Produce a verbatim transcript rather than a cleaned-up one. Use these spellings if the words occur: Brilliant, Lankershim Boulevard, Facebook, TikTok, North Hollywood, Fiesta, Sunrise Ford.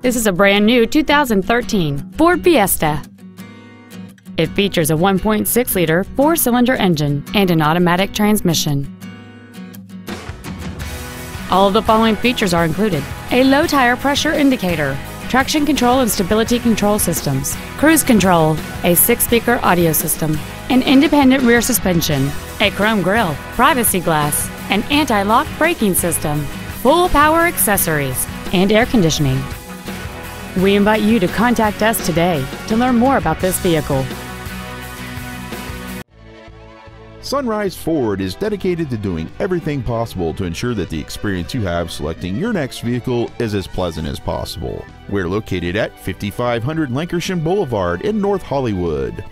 This is a brand new two thousand thirteen Ford Fiesta. It features a one point six liter four-cylinder engine and an automatic transmission. All of the following features are included: a low tire pressure indicator, traction control and stability control systems, cruise control, a six-speaker audio system, an independent rear suspension, a chrome grille, privacy glass, an anti-lock braking system, full power accessories, and air conditioning. We invite you to contact us today to learn more about this vehicle. Sunrise Ford is dedicated to doing everything possible to ensure that the experience you have selecting your next vehicle is as pleasant as possible. We're located at fifty-five hundred Lankershim Boulevard in North Hollywood.